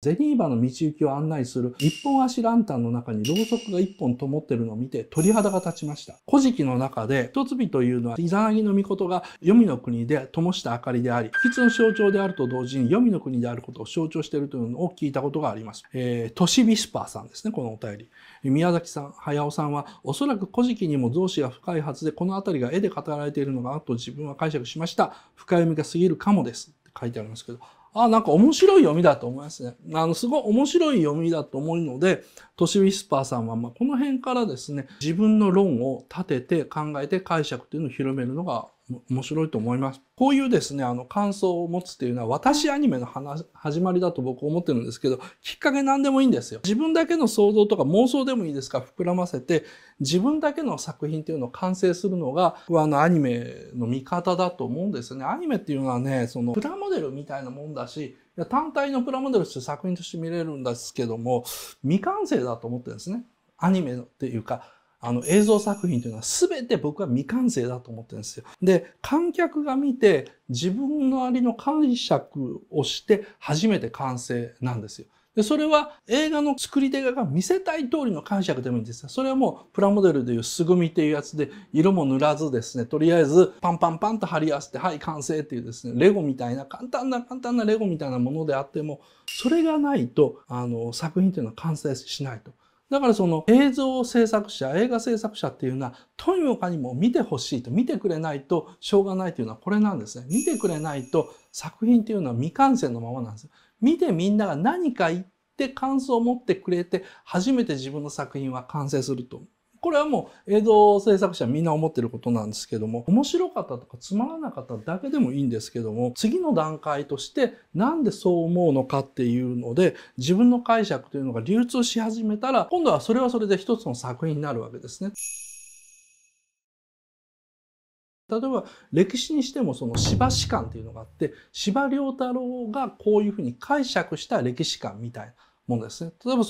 ゼニーバの道行きを案内する一本足ランタンの中にろうそくが一本灯ってるのを見て鳥肌が立ちました。古事記の中で、一月というのはイザナギの御事が黄泉の国で灯した明かりであり、不吉の象徴であると同時に黄泉の国であることを象徴しているというのを聞いたことがあります。トシビスパーさんですね、このお便り。宮崎さん、早尾さんは、おそらく古事記にも造詞が深いはずで、この辺りが絵で語られているのかなと自分は解釈しました。深読みが過ぎるかもです。って書いてありますけど。なんか面白い読みだと思いますね。すごい面白い読みだと思うので、トシウィスパーさんは、この辺からですね、自分の論を立てて考えて解釈というのを広めるのが面白いと思います。こういうですね、感想を持つっていうのは、私アニメの始まりだと僕思ってるんですけど、きっかけ何でもいいんですよ。自分だけの想像とか妄想でもいいですから、膨らませて、自分だけの作品っていうのを完成するのが、アニメの見方だと思うんですよね。アニメっていうのはね、プラモデルみたいなもんだし、単体のプラモデルとして作品として見れるんですけども、未完成だと思ってるんですね。アニメっていうか、映像作品というのは全て僕は未完成だと思ってるんですよ。で、観客が見て自分のありの解釈をして初めて完成なんですよ。で、それは映画の作り手が見せたい通りの解釈でもいいんですよ。それはもうプラモデルでいう素組みっていうやつで、色も塗らずですね、とりあえずパンパンパンと貼り合わせて、はい、完成っていうですね、レゴみたいな、簡単なレゴみたいなものであっても、それがないと、作品というのは完成しないと。だから映像制作者、映画制作者っていうのは、とにもかにも見てほしいと、見てくれないとしょうがないというのはこれなんですね。見てくれないと作品っていうのは未完成のままなんですよ。見てみんなが何か言って感想を持ってくれて、初めて自分の作品は完成すると。これはもう映像制作者みんな思ってることなんですけども、面白かったとかつまらなかっただけでもいいんですけども、次の段階としてなんでそう思うのかっていうので、自分の解釈というのが流通し始めたら、今度はそれはそれで一つの作品になるわけですね。例えば歴史にしても、司馬史観っていうのがあって、司馬遼太郎がこういうふうに解釈した歴史観みたいなものですね。例えば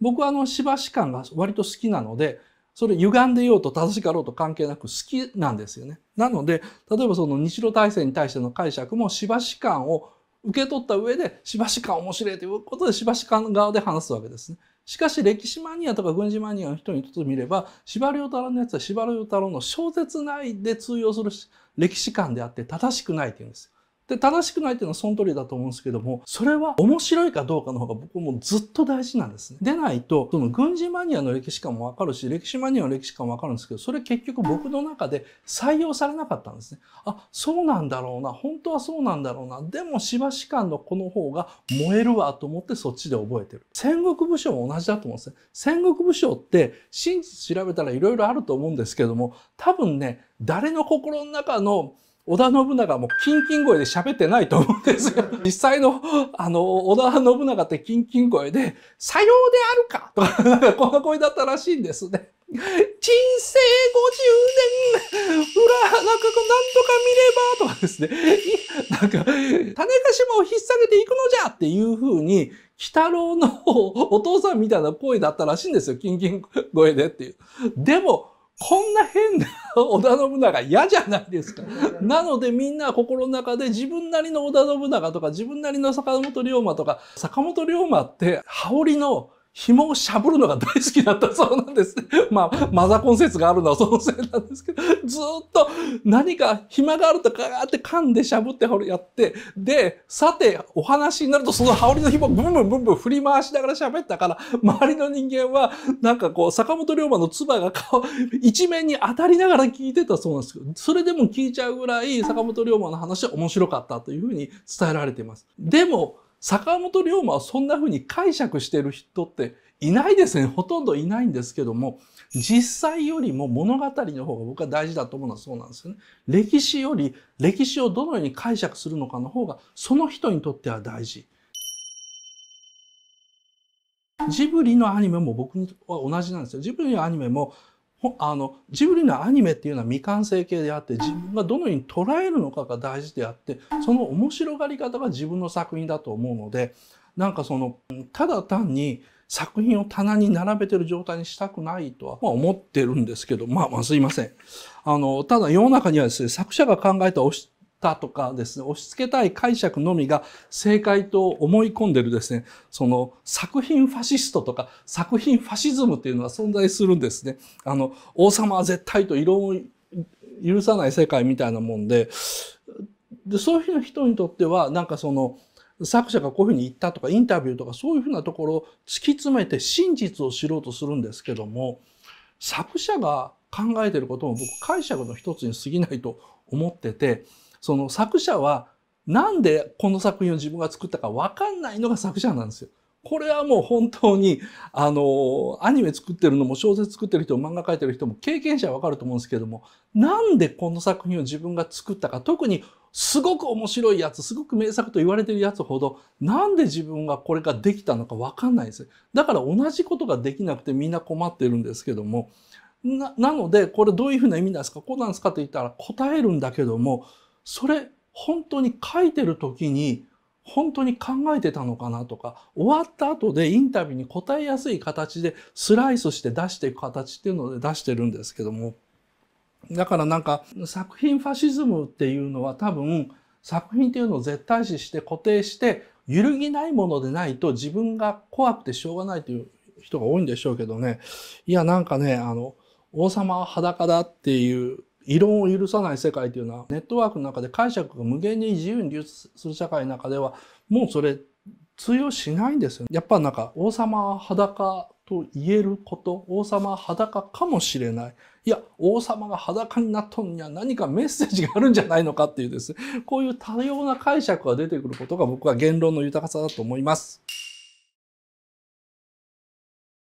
僕は司馬史観が割と好きなので、それ歪んでいようと正しかろうと関係なく好きなんですよね。なので、例えば日露大戦に対しての解釈も司馬史観を受け取った上で、司馬史観面白いということで司馬史観側で話すわけですね。しかし歴史マニアとか軍事マニアの人にとってみれば、司馬遼太郎のやつは司馬遼太郎の小説内で通用する歴史観であって正しくないって言うんですよ。で、正しくないっていうのはその通りだと思うんですけども、それは面白いかどうかの方が僕もずっと大事なんですね。でないと、軍事マニアの歴史観もわかるし、歴史マニアの歴史観もわかるんですけど、それ結局僕の中で採用されなかったんですね。あ、そうなんだろうな、本当はそうなんだろうな、でも司馬史観のこの方が燃えるわと思ってそっちで覚えてる。戦国武将も同じだと思うんですね。戦国武将って真実調べたらいろいろあると思うんですけども、多分ね、誰の心の中の織田信長もキンキン声で喋ってないと思うんですよ。実際の、織田信長ってキンキン声で、さようであるかとか、なんかこんな声だったらしいんですね。人生50年、なんかこうなんとか見ればとかですね。なんか、種ヶ島を引っ提げていくのじゃっていう風に、鬼太郎のお父さんみたいな声だったらしいんですよ。キンキン声でっていう。でも、こんな変な織田信長嫌じゃないですか。なのでみんな心の中で自分なりの織田信長とか自分なりの坂本龍馬とか、坂本龍馬って羽織の紐をしゃぶるのが大好きだったそうなんですね。マザコン説があるのはそのせいなんですけど、ずっと何か暇があるとガーって噛んでしゃぶってやって、で、さてお話になるとその羽織の紐をブンブンブンブン振り回しながら喋ったから、周りの人間はなんかこう坂本龍馬の唾が顔、一面に当たりながら聞いてたそうなんですけど、それでも聞いちゃうぐらい坂本龍馬の話は面白かったというふうに伝えられています。でも、坂本龍馬はそんな風に解釈してる人っていないですね。ほとんどいないんですけども、実際よりも物語の方が僕は大事だと思うのはそうなんですよね。歴史より歴史をどのように解釈するのかの方がその人にとっては大事。ジブリのアニメも僕には同じなんですよ。ジブリのアニメもジブリのアニメっていうのは未完成形であって、自分がどのように捉えるのかが大事であって、その面白がり方が自分の作品だと思うので、なんかただ単に作品を棚に並べてる状態にしたくないとは思ってるんですけど、すいません。ただ世の中にはですね、作者が考えたたとかですね、押し付けたい解釈のみが正解と思い込んでるですね、その作品ファシストとか作品ファシズムというのは存在するんですね。王様は絶対と異論を許さない世界みたいなもんで、そういう人にとってはなんかその作者がこういうふうに言ったとかインタビューとかそういうふうなところを突き詰めて真実を知ろうとするんですけども、作者が考えてることも僕解釈の一つに過ぎないと思ってて、その作者はなんでこの作品を自分が作ったか分かんないのが作者なんですよ。これはもう本当にアニメ作ってるのも小説作ってる人も漫画描いてる人も経験者は分かると思うんですけども、なんでこの作品を自分が作ったか、特にすごく面白いやつ、すごく名作と言われてるやつほど、なんで自分がこれができたのか分かんないんですよ。だから同じことができなくてみんな困ってるんですけども、なのでこれどういうふうな意味なんですか、こうなんですかって言ったら答えるんだけども、それ本当に書いてる時に本当に考えてたのかなとか、終わった後でインタビューに答えやすい形でスライスして出していく形っていうので出してるんですけども、だからなんか作品ファシズムっていうのは多分作品っていうのを絶対視して固定して揺るぎないものでないと自分が怖くてしょうがないという人が多いんでしょうけどね、いやなんかね、王様は裸だっていう異論を許さない世界というのはネットワークの中で解釈が無限に自由に流通する社会の中ではもうそれ通用しないんですよね。やっぱなんか王様は裸と言えること、王様は裸かもしれない、いや王様が裸になっとんには何かメッセージがあるんじゃないのかっていうですね、こういう多様な解釈が出てくることが僕は言論の豊かさだと思います。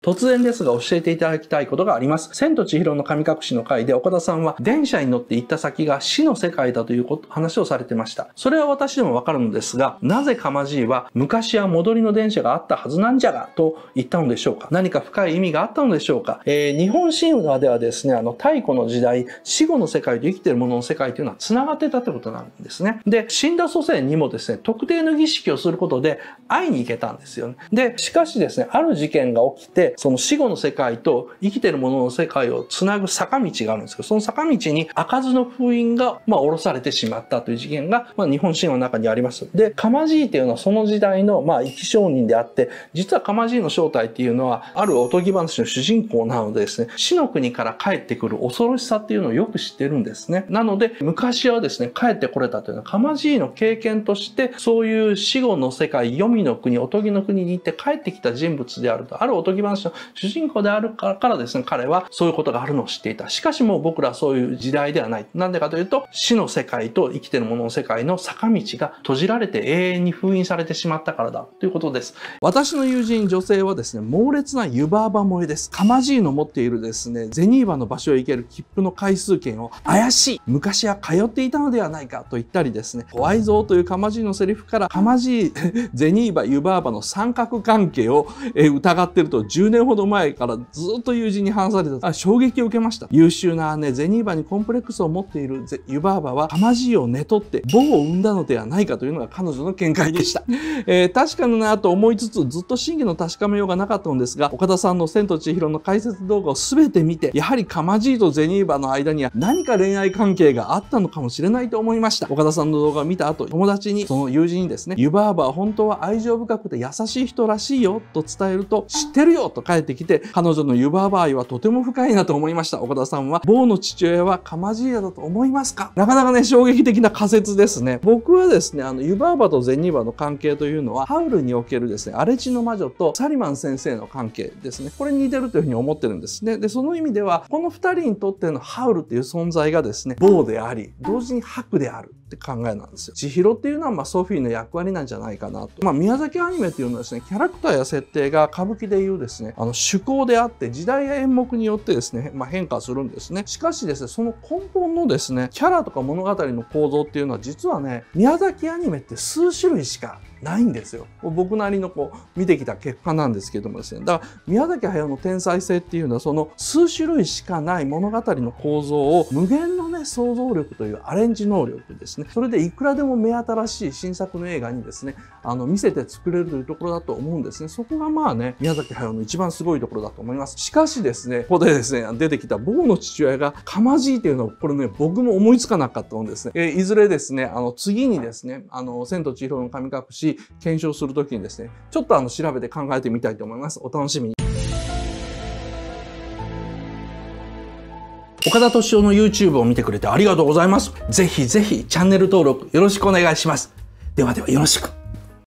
突然ですが教えていただきたいことがあります。千と千尋の神隠しの回で岡田さんは電車に乗って行った先が死の世界だという話をされてました。それは私でもわかるのですが、なぜかまじいは昔は戻りの電車があったはずなんじゃがと言ったのでしょうか。何か深い意味があったのでしょうか。日本神話ではですね、太古の時代、死後の世界と生きているものの世界というのは繋がってたってことなんですね。で、死んだ祖先にもですね、特定の儀式をすることで会いに行けたんですよね。で、しかしですね、ある事件が起きて、その死後の世界と生きているものの世界をつなぐ坂道があるんですけど、その坂道に開かずの封印が下ろされてしまったという事件が、日本神話の中にあります。で、かまじいというのはその時代の生き証人であって、実はかまじいの正体っていうのは、あるおとぎ話の主人公なのでですね、死の国から帰ってくる恐ろしさっていうのをよく知ってるんですね。なので、昔はですね、帰ってこれたというのは、かまじいの経験として、そういう死後の世界、黄泉の国、おとぎの国に行って帰ってきた人物であると、あるおとぎ話主人公であるからですね、彼はそういうことがあるのを知っていた。しかしもう僕らはそういう時代ではない。なんでかというと、死の世界と生きているものの世界の坂道が閉じられて永遠に封印されてしまったからだということです。私の友人女性はですね、猛烈な湯婆婆萌えです。かまじいの持っているですね、銭婆の場所へ行ける切符の回数券を怪しい、昔は通っていたのではないかと言ったりですね、ご愛憎というかまじいのセリフから、かまじい、銭婆、湯婆婆の三角関係を疑っていると10年ほど前からずっと友人に話された。衝撃を受けました。優秀な姉銭婆にコンプレックスを持っている湯婆婆はかまじいを寝取って棒を生んだのではないかというのが彼女の見解でした。確かになと思いつつ、ずっと真偽の確かめようがなかったのですが、岡田さんの千と千尋の解説動画を全て見て、やはりかまじいと銭婆の間には何か恋愛関係があったのかもしれないと思いました。岡田さんの動画を見た後、友達に、その友人にですね、湯婆婆は本当は愛情深くて優しい人らしいよと伝えると、知ってるよと帰ってきて、彼女の湯婆婆愛はとても深いなと思いました。岡田さんは、某の父親はかまじいだと思いますか。なかなかね、衝撃的な仮説ですね。僕はですね、湯婆婆と銭婆の関係というのは、ハウルにおけるですね、荒地の魔女とサリマン先生の関係ですね。これに似てるというふうに思ってるんですね。で、その意味では、この2人にとってのハウルという存在がですね、某であり、同時に白であるって考えなんですよ。千尋っていうのはソフィーの役割なんじゃないかなと。宮崎アニメっていうのはですね、キャラクターや設定が歌舞伎でいうですね、趣向であって時代や演目によってですね、変化するんですね。しかしですね、その根本のですね、キャラとか物語の構造っていうのは、実はね、宮崎アニメって数種類しかないんですよ。僕なりのこう見てきた結果なんですけどもですね。だから宮崎駿の天才性っていうのはその数種類しかない物語の構造を無限のね想像力というアレンジ能力ですね。それでいくらでも目新しい新作の映画にですね見せて作れるというところだと思うんですね。そこがまあね宮崎駿の一番すごいところだと思います。しかしですねここでですね出てきたボーの父親がかまじいというのはこれね僕も思いつかなかったんですね。いずれですね次にですね千と千尋の神隠し検証するときにですねちょっと調べて考えてみたいと思います。お楽しみに。岡田敏夫の YouTube を見てくれてありがとうございます。ぜひぜひチャンネル登録よろしくお願いします。ではではよろしく。